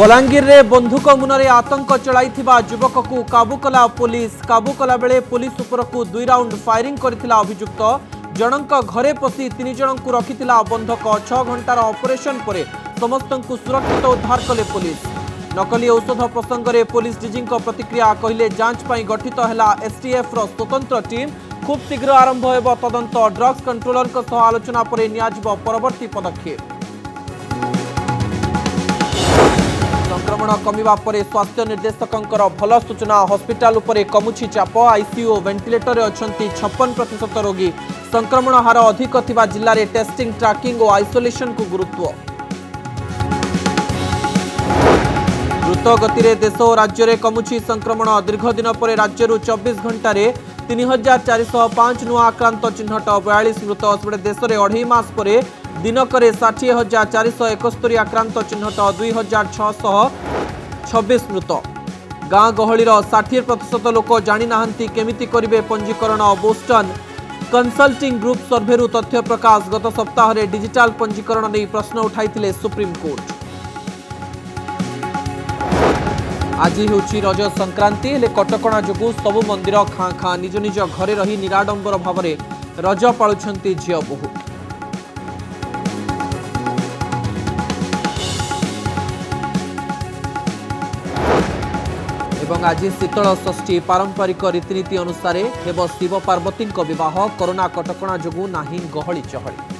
बलांगीर रे बंधुक मुनरे आतंक चलाइथिबा युवक को काबू कला पुलिस। काबू कला बेले पुलिस उपरकू 2 राउंड फायरिंग करिथिला अभियुक्त। जनक घरे पसी 3 जनकू रखिथिला बंधक। 6 घंटार ऑपरेशन परे समस्तंकू सुरक्षित उद्धार कले पुलिस। नकली औषध प्रसंग रे पुलिस डीजींक प्रतिक्रिया, कहिले जांच पई गठित हैला एसटीएफ रो स्वतंत्र टीम। खूब शीघ्र आरंभ हेब तदंत। ड्रग्स कंट्रोलर को सह आलोचना परे नियाजिबो परवर्ती पदक्षेप। संक्रमण कमिवा परे स्वास्थ्य निर्देशकों भल सूचना। हॉस्पिटल उपरे कमुछि चाप। आईसीयू वेंटिलेटर अछंती 56% रोगी। संक्रमण हार अधिक थिबा जिल्ला रे टेस्टिंग, ट्रैकिंग और आइसोलेशन को गुरुत्व। द्रुत गति रे देश और राज्य रे कमुछि संक्रमण। दीर्घ दिन पर राज्य रु 24 घंटा 3405 नुआ आक्रांत चिन्हट। 42 मृत। सेबे देश में 2.5 मास पर दिनकरे 60,471 आक्रांत चिन्हट। 2,626 मृत। गाँ गहलीर 60% लोक जाणी नाहंती केमिति करिवे पंजीकरण। बोस्टन कंसल्टिंग ग्रुप सर्भेरू तथ्य प्रकाश। गत सप्ताह रे डिजिटाल पंजीकरण नहीं प्रश्न उठाइथिले सुप्रीमकोर्ट। आज होची रज संक्रांति, हेले कटकणा जोगु सबु मंदिर खाँ खाँ। निज निज घरे रही निराडंबर भावरे रज पाळुछंती झियो बहु। एवं आज शीतल षष्ठी। पारंपरिक रीतिनीति अनुसार हेब शिव पार्वती विवाह। कोरोना कटकणा जोगु नाही गहली चहली।